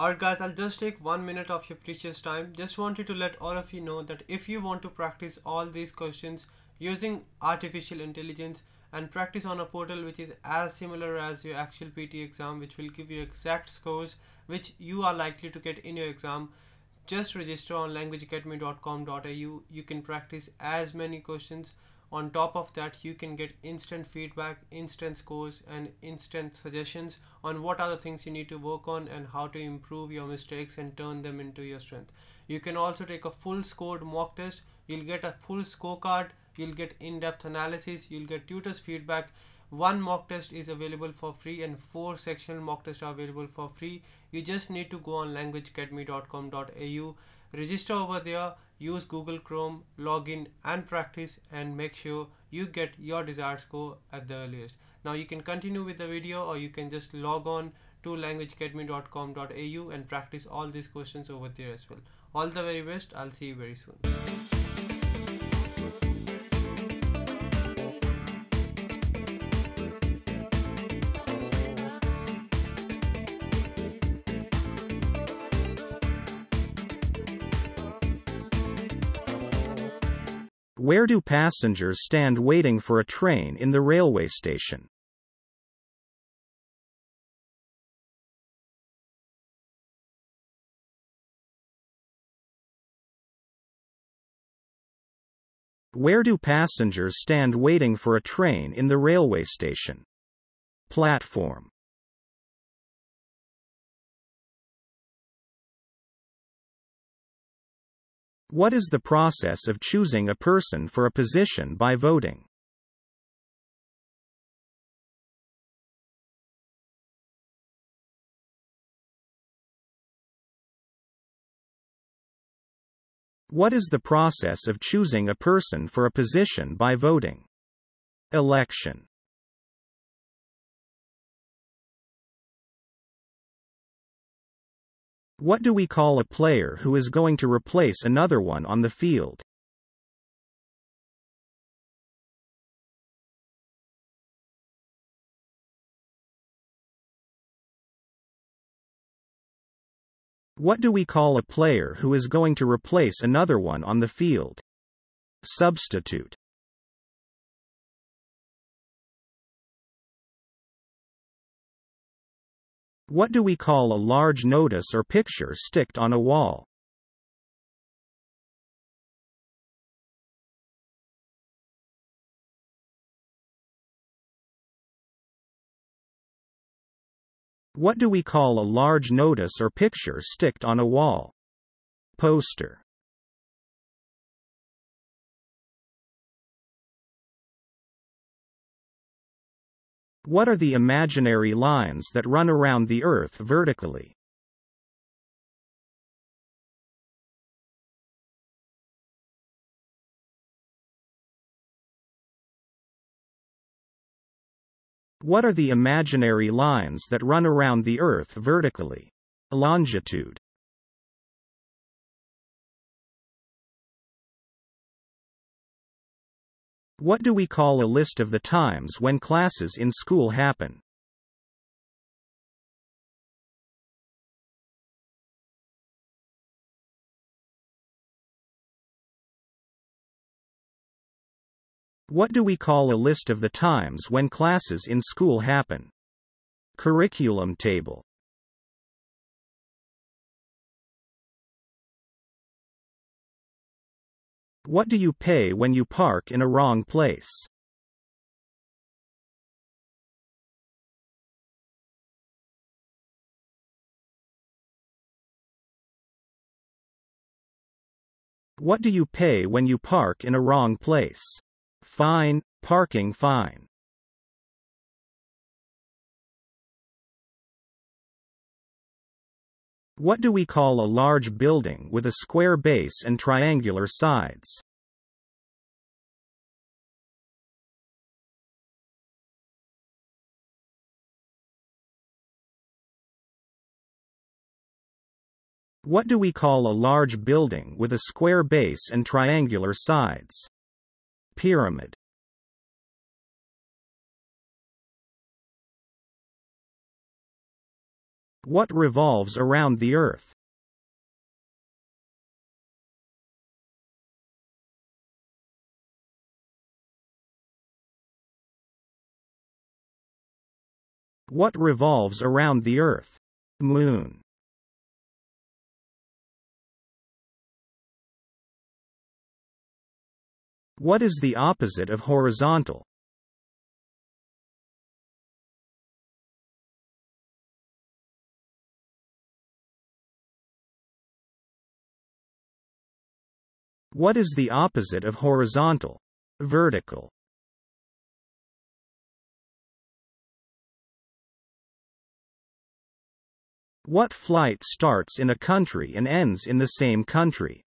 Alright guys, I'll just take 1 minute of your precious time. Just wanted to let all of you know that if you want to practice all these questions using artificial intelligence and practice on a portal which is as similar as your actual PTE exam, which will give you exact scores which you are likely to get in your exam, just register on languageacademy.com.au. You can practice as many questions. On top of that, you can get instant feedback, instant scores and instant suggestions on what are the things you need to work on and how to improve your mistakes and turn them into your strength. You can also take a full scored mock test. You'll get a full scorecard, you'll get in-depth analysis, you'll get tutors' feedback. One mock test is available for free and 4 sectional mock tests are available for free. You just need to go on languageacademy.com.au, register over there, use Google Chrome, log in and practice, and make sure you get your desired score at the earliest. Now you can continue with the video, or you can just log on to languageacademy.com.au and practice all these questions over there as well. All the very best. I'll see you very soon. Where do passengers stand waiting for a train in the railway station? Where do passengers stand waiting for a train in the railway station? Platform. What is the process of choosing a person for a position by voting? What is the process of choosing a person for a position by voting? Election. What do we call a player who is going to replace another one on the field? What do we call a player who is going to replace another one on the field? Substitute. What do we call a large notice or picture sticked on a wall? What do we call a large notice or picture sticked on a wall? Poster. What are the imaginary lines that run around the Earth vertically? What are the imaginary lines that run around the Earth vertically? Longitude. What do we call a list of the times when classes in school happen? What do we call a list of the times when classes in school happen? Curriculum table. What do you pay when you park in a wrong place? What do you pay when you park in a wrong place? Fine, parking fine. What do we call a large building with a square base and triangular sides? What do we call a large building with a square base and triangular sides? Pyramid. What revolves around the Earth? What revolves around the Earth? Moon. What is the opposite of horizontal? What is the opposite of horizontal? Vertical. What flight starts in a country and ends in the same country?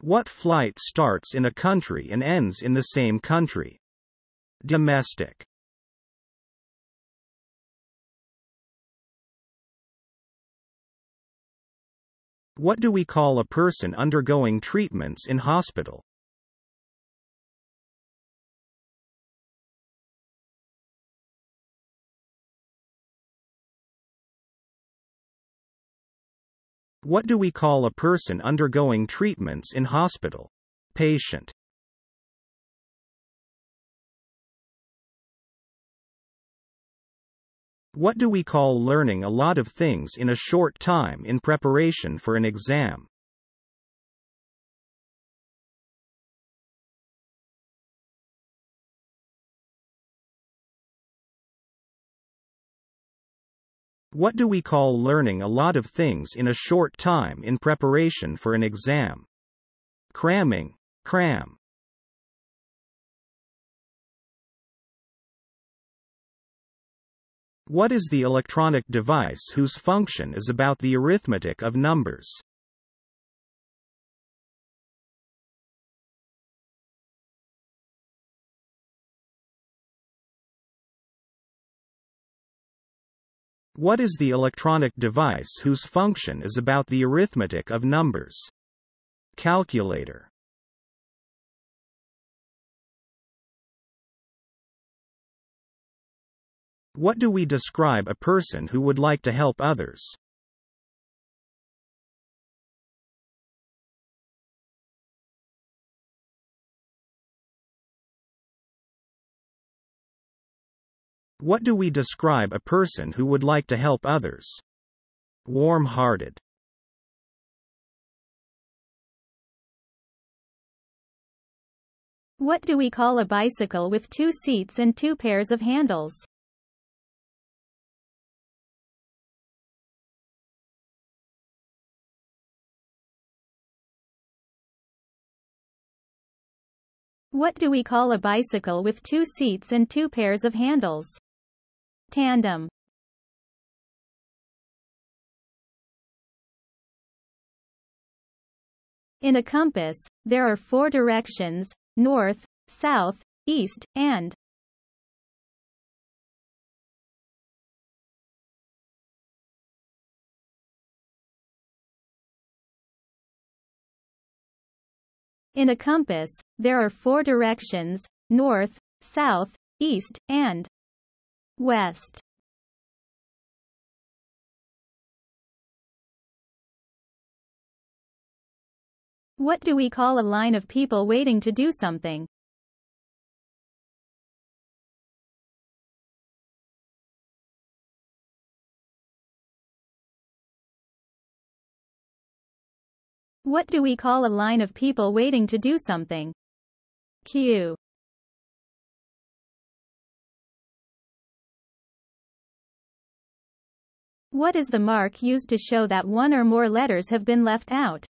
What flight starts in a country and ends in the same country? Domestic. What do we call a person undergoing treatments in hospital? What do we call a person undergoing treatments in hospital? Patient. What do we call learning a lot of things in a short time in preparation for an exam? What do we call learning a lot of things in a short time in preparation for an exam? Cramming, cram. What is the electronic device whose function is about the arithmetic of numbers? What is the electronic device whose function is about the arithmetic of numbers? Calculator. What do we describe a person who would like to help others? What do we describe a person who would like to help others? Warm-hearted. What do we call a bicycle with two seats and two pairs of handles? What do we call a bicycle with two seats and two pairs of handles? Tandem. In a compass, there are four directions: north, south, east, and. In a compass, there are four directions: north, south, east, and west. What do we call a line of people waiting to do something? What do we call a line of people waiting to do something? Queue. What is the mark used to show that one or more letters have been left out?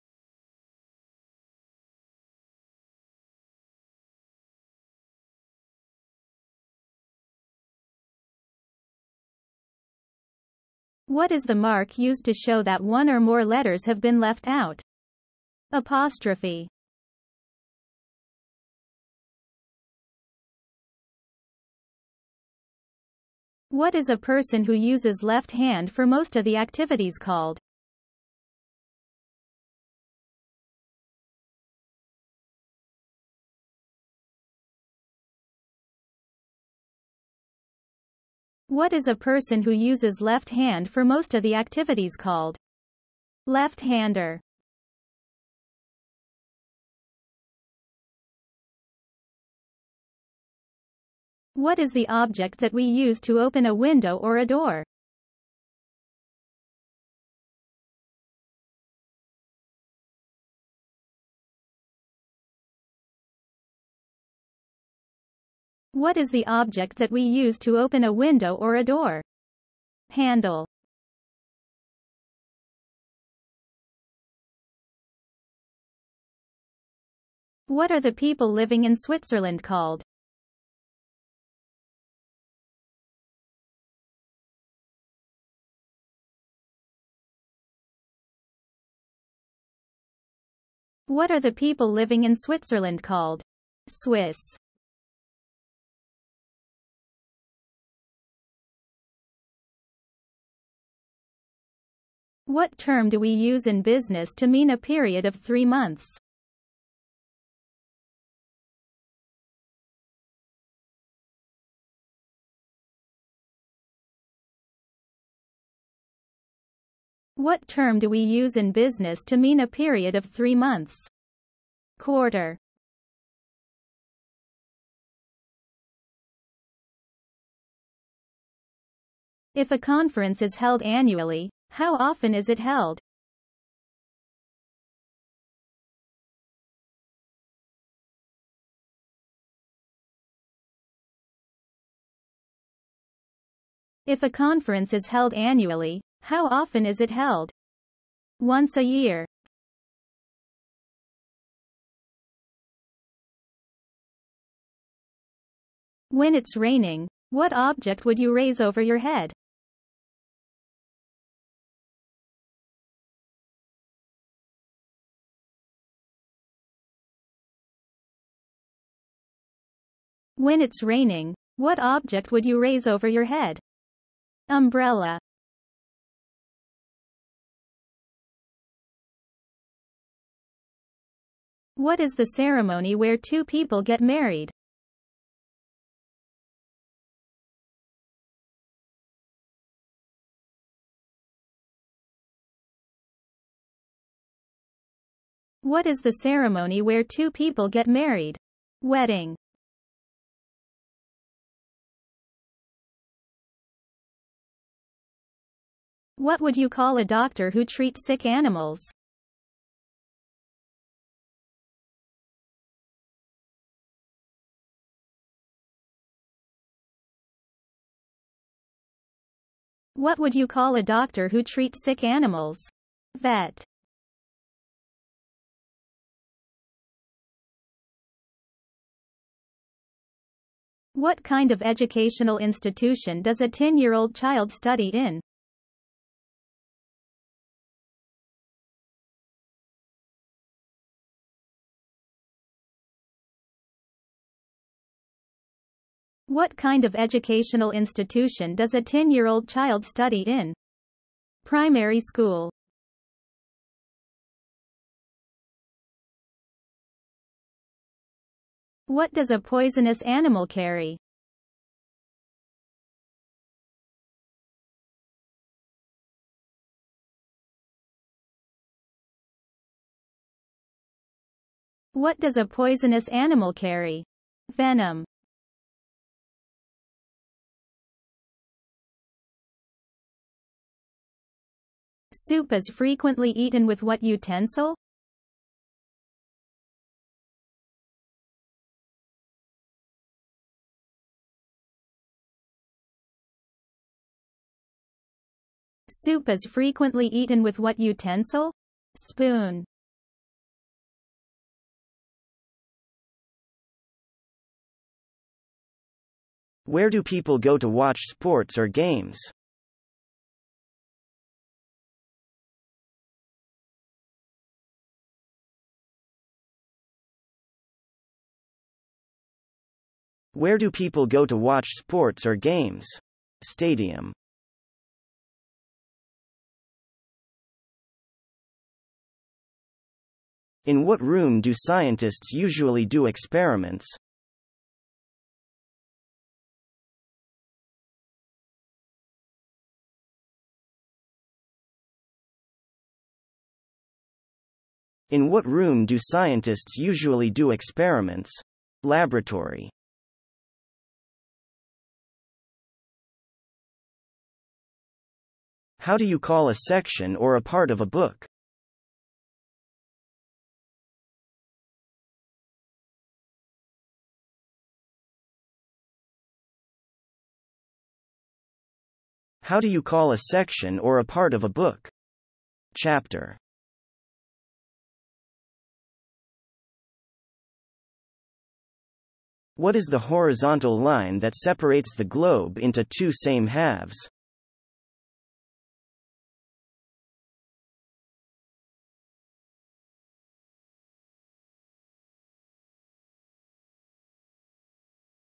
What is the mark used to show that one or more letters have been left out? Apostrophe. What is a person who uses left hand for most of the activities called? What is a person who uses left hand for most of the activities called? Left-hander. What is the object that we use to open a window or a door? What is the object that we use to open a window or a door? Handle. What are the people living in Switzerland called? What are the people living in Switzerland called? Swiss. What term do we use in business to mean a period of 3 months? What term do we use in business to mean a period of 3 months? Quarter. If a conference is held annually, how often is it held? If a conference is held annually, how often is it held? Once a year. When it's raining, what object would you raise over your head? When it's raining, what object would you raise over your head? Umbrella. What is the ceremony where two people get married? What is the ceremony where two people get married? Wedding. What would you call a doctor who treats sick animals? What would you call a doctor who treats sick animals? Vet. What kind of educational institution does a 10-year-old child study in? What kind of educational institution does a 10-year-old child study in? Primary school. What does a poisonous animal carry? What does a poisonous animal carry? Venom. Soup is frequently eaten with what utensil? Soup is frequently eaten with what utensil? Spoon. Where do people go to watch sports or games? Where do people go to watch sports or games? Stadium. In what room do scientists usually do experiments? In what room do scientists usually do experiments? Laboratory. How do you call a section or a part of a book? How do you call a section or a part of a book? Chapter. What is the horizontal line that separates the globe into two same halves?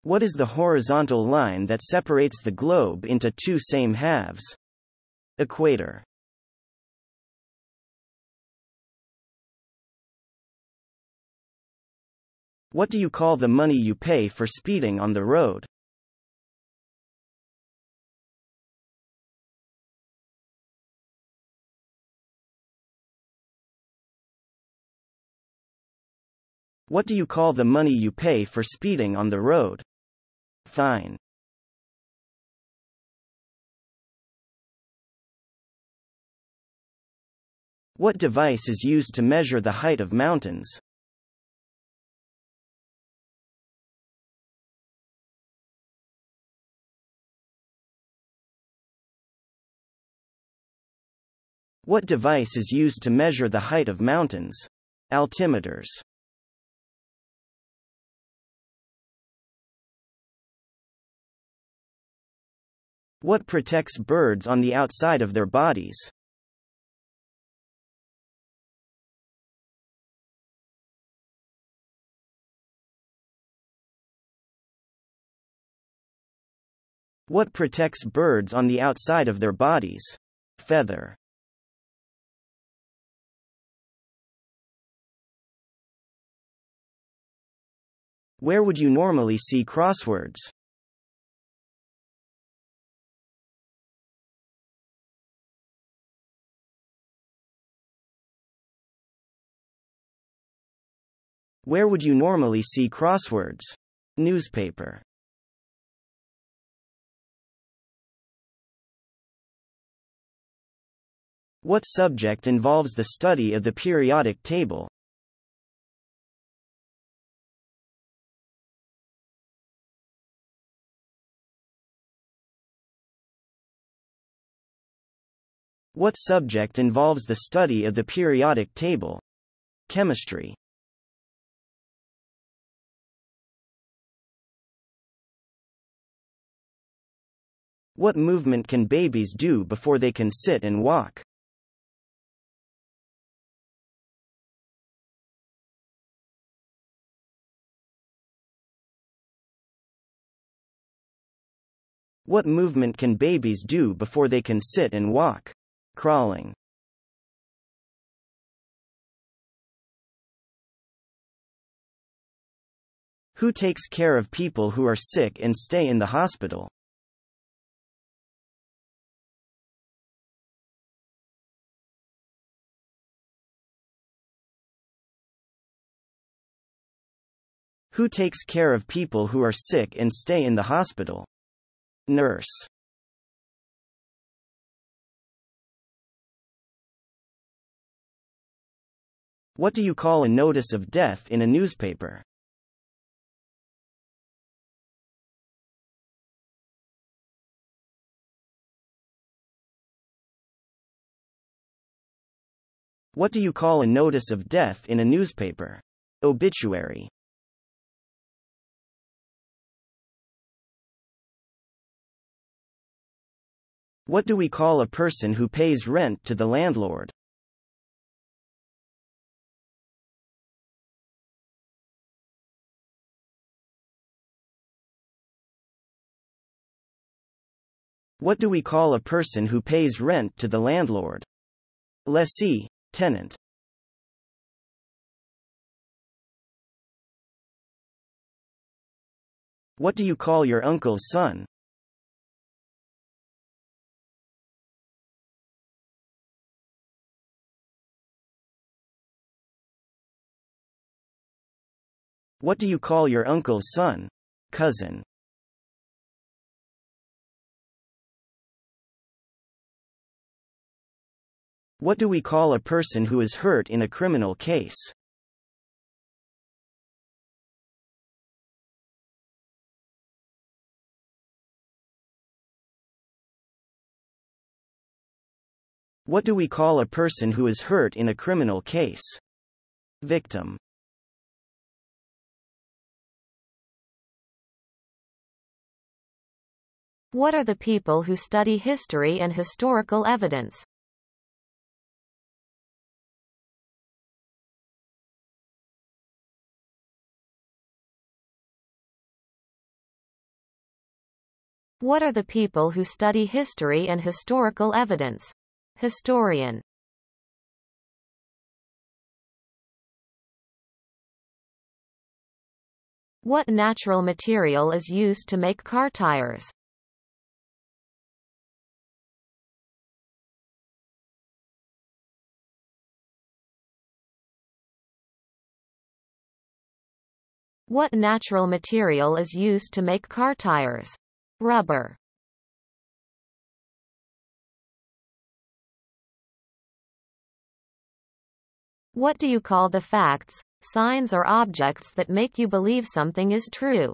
What is the horizontal line that separates the globe into two same halves? Equator. What do you call the money you pay for speeding on the road? What do you call the money you pay for speeding on the road? Fine. What device is used to measure the height of mountains? What device is used to measure the height of mountains? Altimeters. What protects birds on the outside of their bodies? What protects birds on the outside of their bodies? Feather. Where would you normally see crosswords? Where would you normally see crosswords? Newspaper. What subject involves the study of the periodic table? What subject involves the study of the periodic table? Chemistry. What movement can babies do before they can sit and walk? What movement can babies do before they can sit and walk? Crawling. Who takes care of people who are sick and stay in the hospital? Who takes care of people who are sick and stay in the hospital? Nurse. What do you call a notice of death in a newspaper? What do you call a notice of death in a newspaper? Obituary. What do we call a person who pays rent to the landlord? What do we call a person who pays rent to the landlord? Lessee, tenant. What do you call your uncle's son? What do you call your uncle's son? Cousin. What do we call a person who is hurt in a criminal case? What do we call a person who is hurt in a criminal case? Victim. What are the people who study history and historical evidence? What are the people who study history and historical evidence? Historian. What natural material is used to make car tires? What natural material is used to make car tires? Rubber. What do you call the facts, signs or objects that make you believe something is true?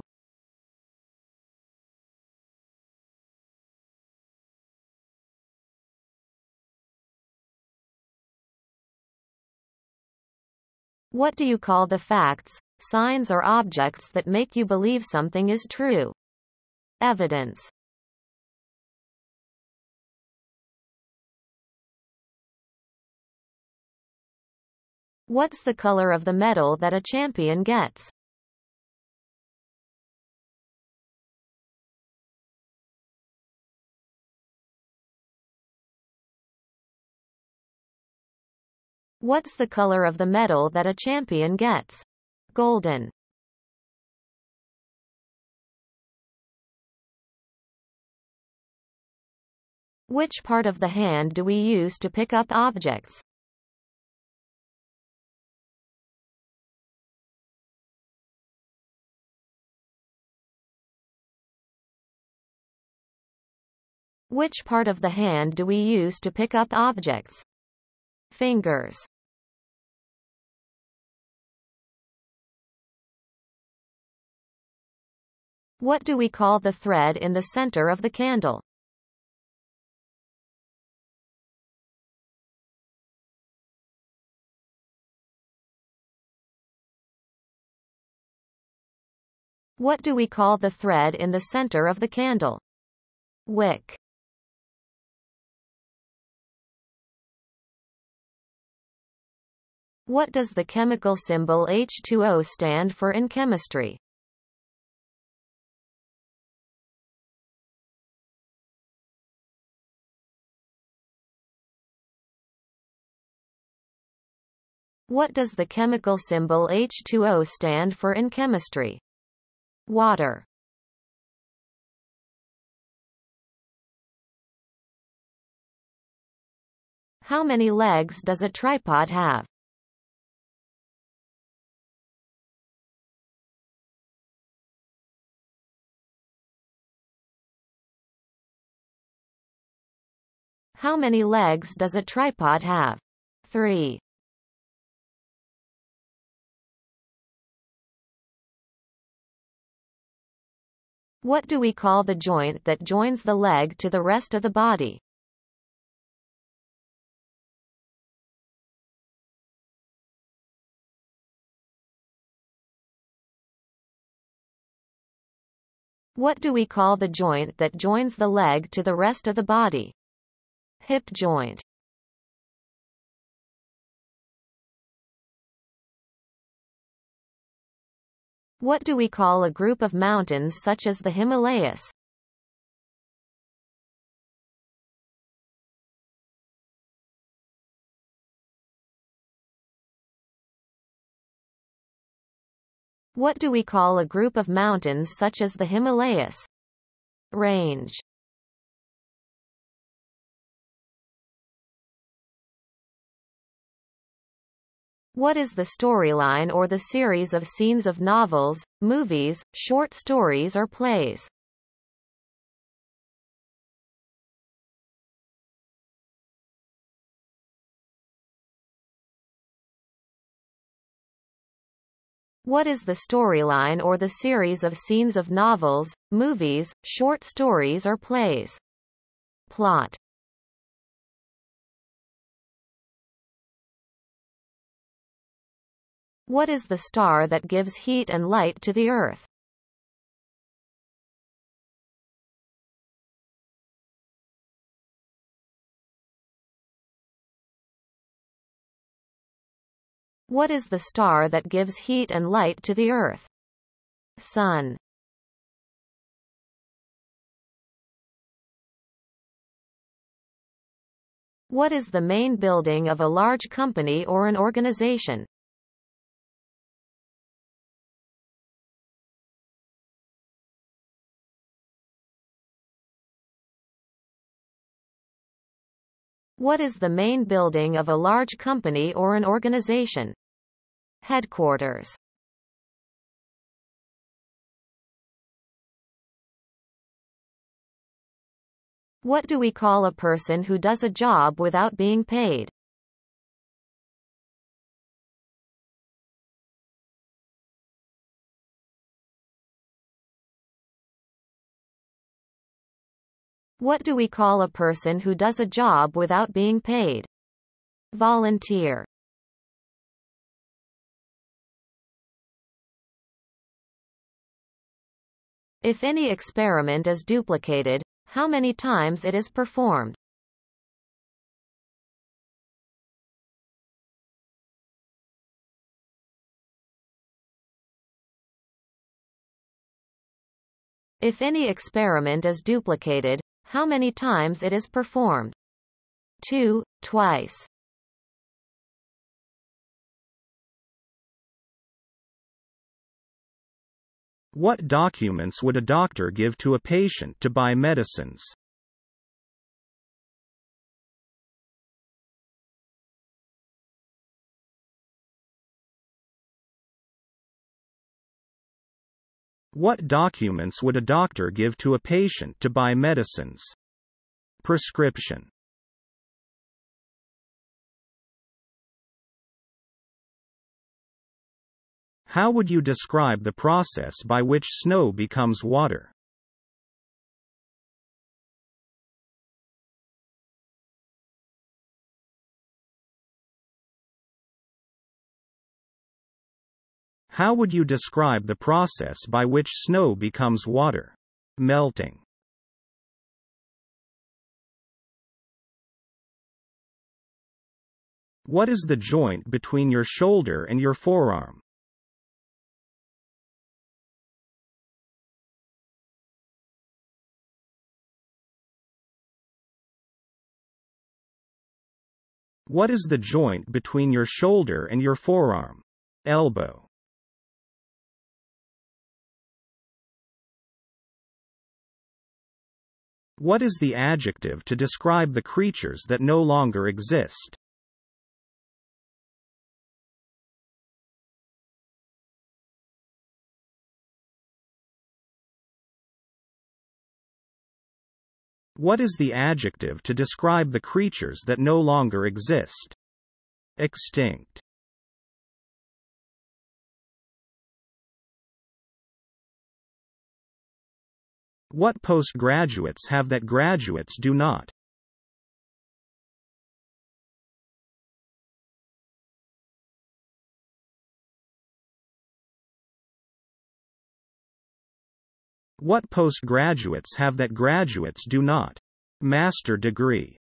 What do you call the facts, signs or objects that make you believe something is true? Evidence. What's the color of the medal that a champion gets? What's the color of the medal that a champion gets? Golden. Which part of the hand do we use to pick up objects? Which part of the hand do we use to pick up objects? Fingers. What do we call the thread in the center of the candle? What do we call the thread in the center of the candle? Wick. What does the chemical symbol H2O stand for in chemistry? What does the chemical symbol H2O stand for in chemistry? Water. How many legs does a tripod have? How many legs does a tripod have? 3. What do we call the joint that joins the leg to the rest of the body? What do we call the joint that joins the leg to the rest of the body? Hip joint. What do we call a group of mountains such as the Himalayas? What do we call a group of mountains such as the Himalayas? Range. What is the storyline or the series of scenes of novels, movies, short stories or plays? What is the storyline or the series of scenes of novels, movies, short stories or plays? Plot. What is the star that gives heat and light to the earth? What is the star that gives heat and light to the earth? Sun. What is the main building of a large company or an organization? What is the main building of a large company or an organization? Headquarters. What do we call a person who does a job without being paid? What do we call a person who does a job without being paid? Volunteer. If any experiment is duplicated, how many times it is performed? If any experiment is duplicated, how many times it is performed? 2, twice. What documents would a doctor give to a patient to buy medicines? What documents would a doctor give to a patient to buy medicines? Prescription. How would you describe the process by which snow becomes water? How would you describe the process by which snow becomes water? Melting. What is the joint between your shoulder and your forearm? What is the joint between your shoulder and your forearm? Elbow. What is the adjective to describe the creatures that no longer exist? What is the adjective to describe the creatures that no longer exist? Extinct. What postgraduates have that graduates do not? What postgraduates have that graduates do not? Master degree.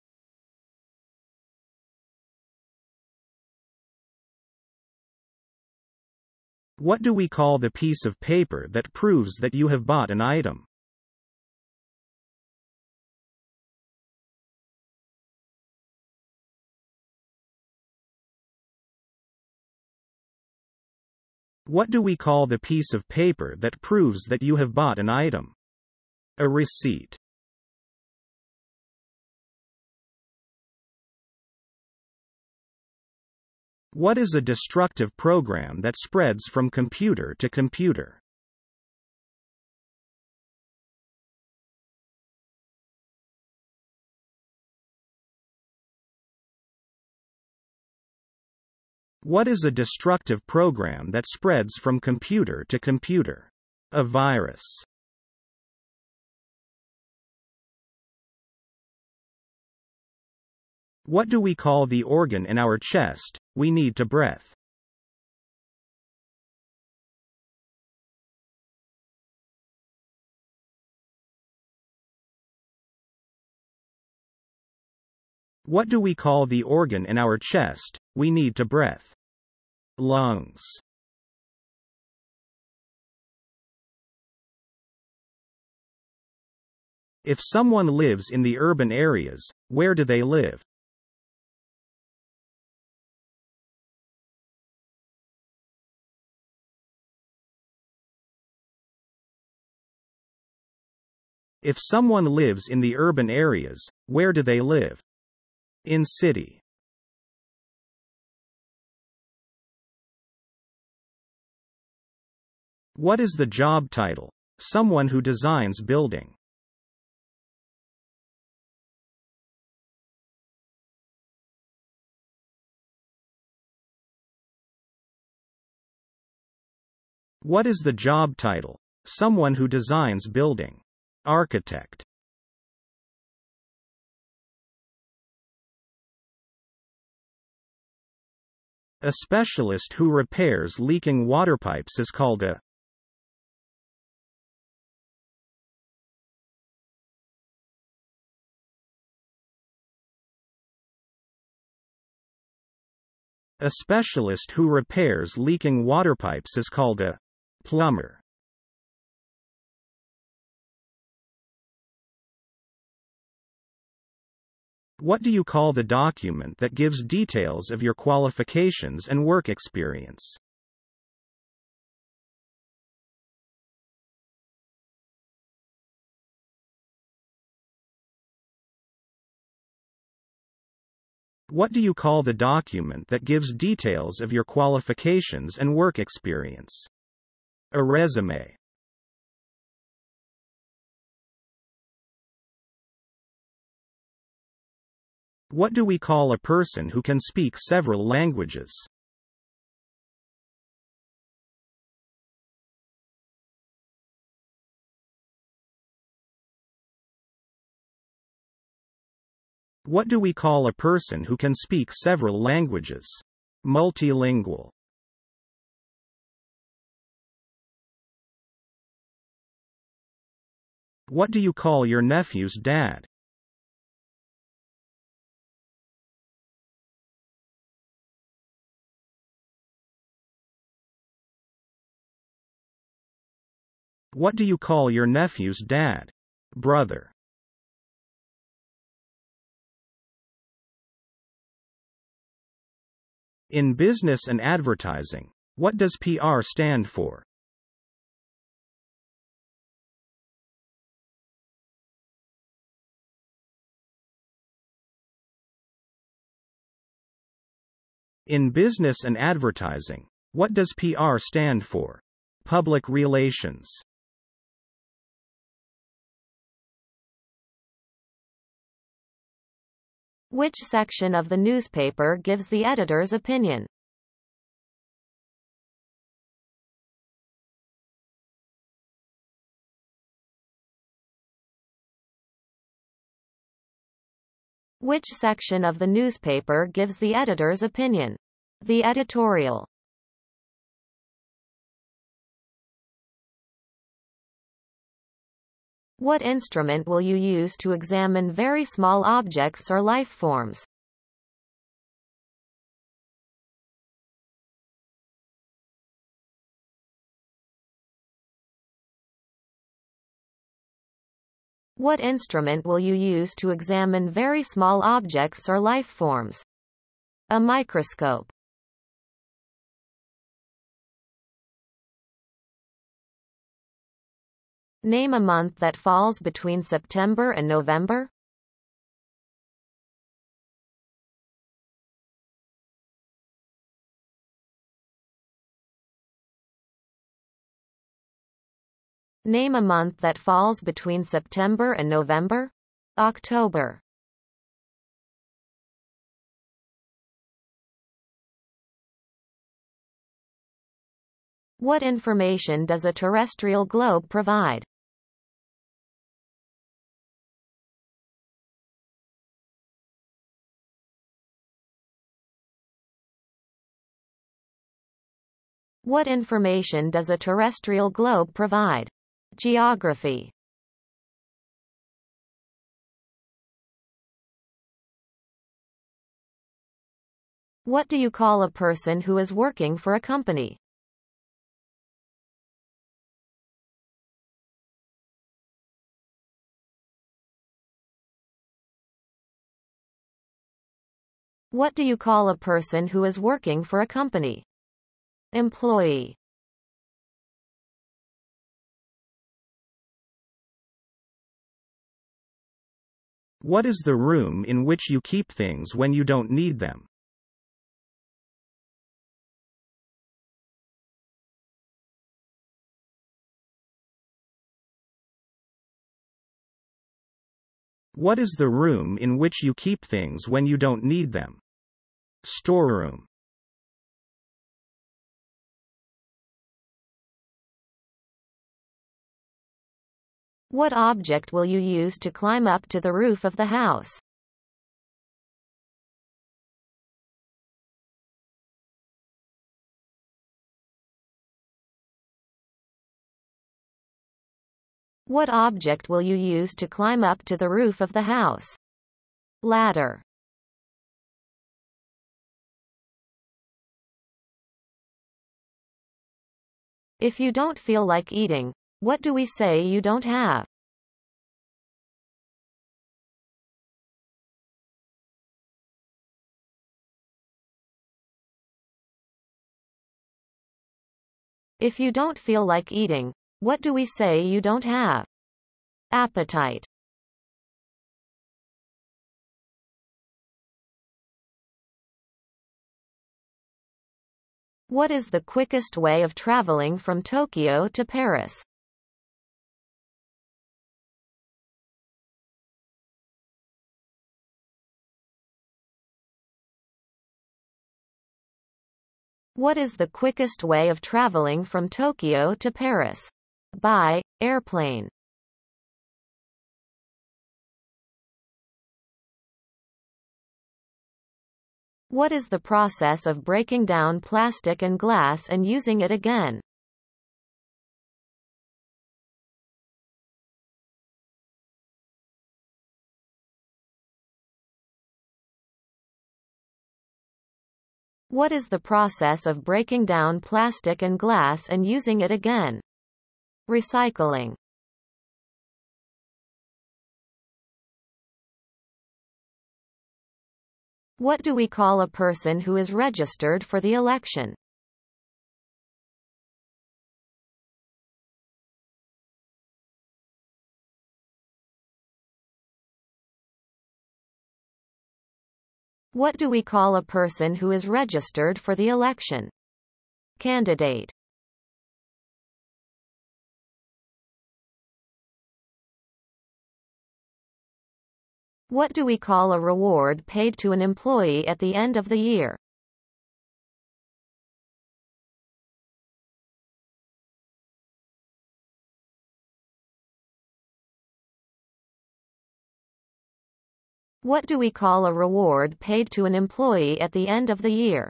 What do we call the piece of paper that proves that you have bought an item? What do we call the piece of paper that proves that you have bought an item? A receipt. What is a destructive program that spreads from computer to computer? What is a destructive program that spreads from computer to computer? A virus. What do we call the organ in our chest we need to breathe? What do we call the organ in our chest we need to breathe? Lungs. If someone lives in the urban areas, where do they live? If someone lives in the urban areas, where do they live? In city. What is the job title? Someone who designs building. What is the job title? Someone who designs building. Architect. A specialist who repairs leaking water pipes is called a. A specialist who repairs leaking water pipes is called a plumber. What do you call the document that gives details of your qualifications and work experience? What do you call the document that gives details of your qualifications and work experience? A resume. What do we call a person who can speak several languages? What do we call a person who can speak several languages? Multilingual. What do you call your nephew's dad? What do you call your nephew's dad? Brother. In business and advertising, what does PR stand for? In business and advertising, what does PR stand for? Public relations. Which section of the newspaper gives the editor's opinion? Which section of the newspaper gives the editor's opinion? The editorial. What instrument will you use to examine very small objects or life forms? What instrument will you use to examine very small objects or life forms? A microscope. Name a month that falls between September and November. Name a month that falls between September and November. October. What information does a terrestrial globe provide? What information does a terrestrial globe provide? Geography. What do you call a person who is working for a company? What do you call a person who is working for a company? Employee. What is the room in which you keep things when you don't need them? What is the room in which you keep things when you don't need them? Storeroom. What object will you use to climb up to the roof of the house? What object will you use to climb up to the roof of the house? Ladder. If you don't feel like eating, what do we say you don't have? If you don't feel like eating, what do we say you don't have? Appetite. What is the quickest way of traveling from Tokyo to Paris? What is the quickest way of traveling from Tokyo to Paris? By airplane. What is the process of breaking down plastic and glass and using it again? What is the process of breaking down plastic and glass and using it again? Recycling. What do we call a person who is registered for the election? What do we call a person who is registered for the election? Candidate. What do we call a reward paid to an employee at the end of the year? What do we call a reward paid to an employee at the end of the year?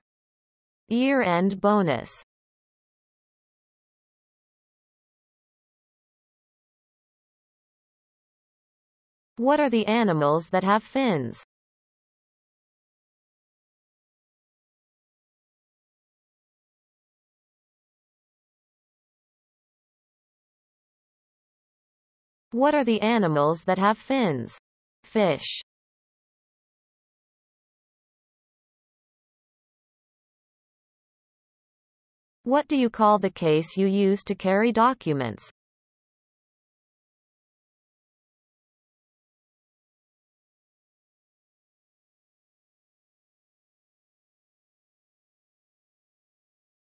Year-end bonus. What are the animals that have fins? What are the animals that have fins? Fish. What do you call the case you use to carry documents?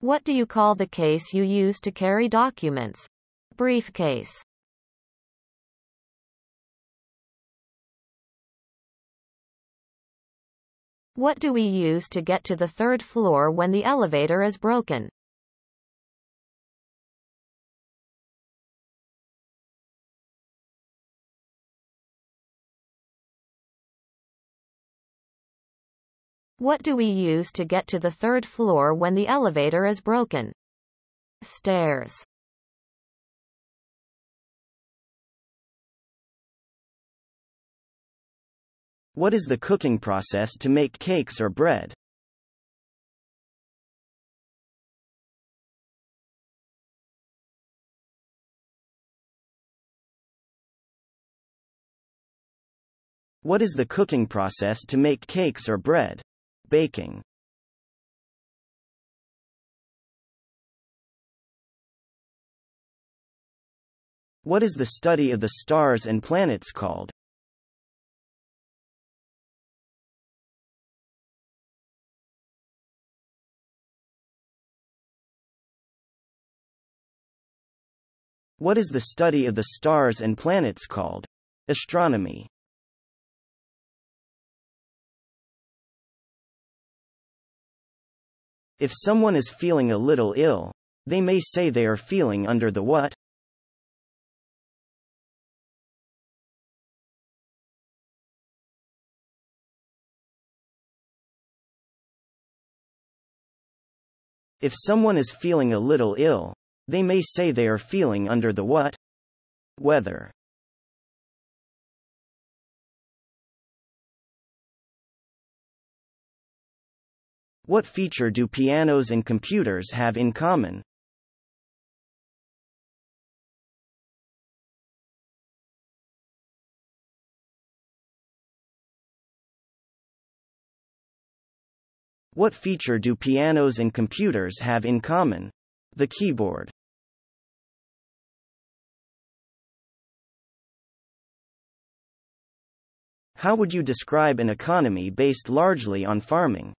What do you call the case you use to carry documents? briefcase. What do we use to get to the third floor when the elevator is broken? What do we use to get to the third floor when the elevator is broken? Stairs. What is the cooking process to make cakes or bread? What is the cooking process to make cakes or bread? Baking. What is the study of the stars and planets called? What is the study of the stars and planets called? Astronomy. If someone is feeling a little ill, they may say they are feeling under the what? If someone is feeling a little ill, they may say they are feeling under the what? Weather. What feature do pianos and computers have in common? What feature do pianos and computers have in common? The keyboard. How would you describe an economy based largely on farming?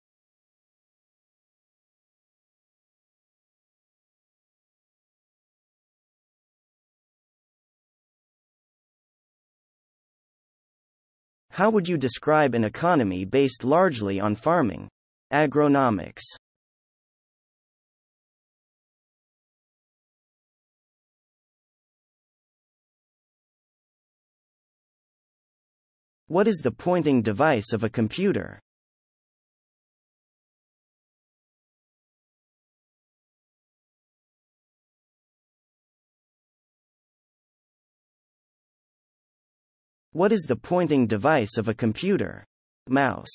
How would you describe an economy based largely on farming? Agronomics. What is the pointing device of a computer? What is the pointing device of a computer? Mouse.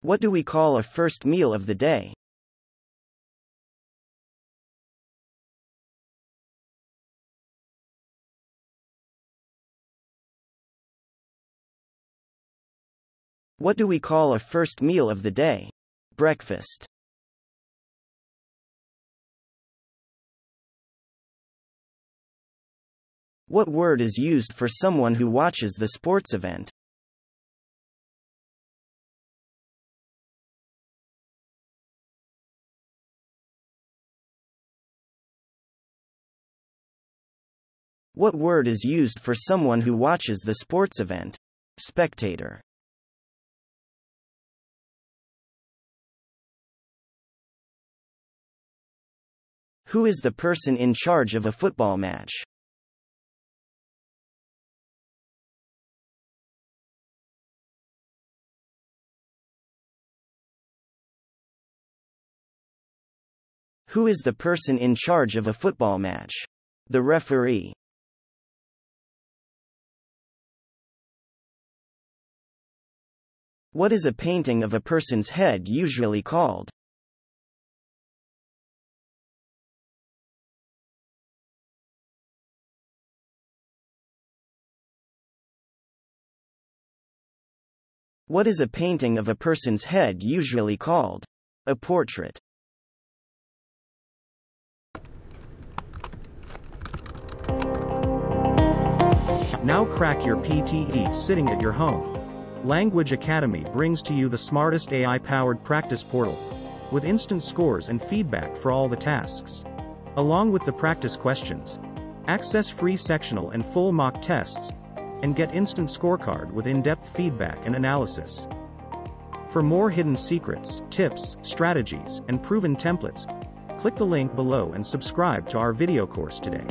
What do we call a first meal of the day? What do we call a first meal of the day? Breakfast. What word is used for someone who watches the sports event? What word is used for someone who watches the sports event? Spectator. Who is the person in charge of a football match? Who is the person in charge of a football match? The referee. What is a painting of a person's head usually called? What is a painting of a person's head usually called? A portrait. Now crack your PTE sitting at your home. Language Academy brings to you the smartest AI-powered practice portal, with instant scores and feedback for all the tasks. Along with the practice questions, access free sectional and full mock tests, and get instant scorecard with in-depth feedback and analysis. For more hidden secrets, tips, strategies, and proven templates, click the link below and subscribe to our video course today.